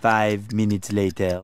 5 minutes later.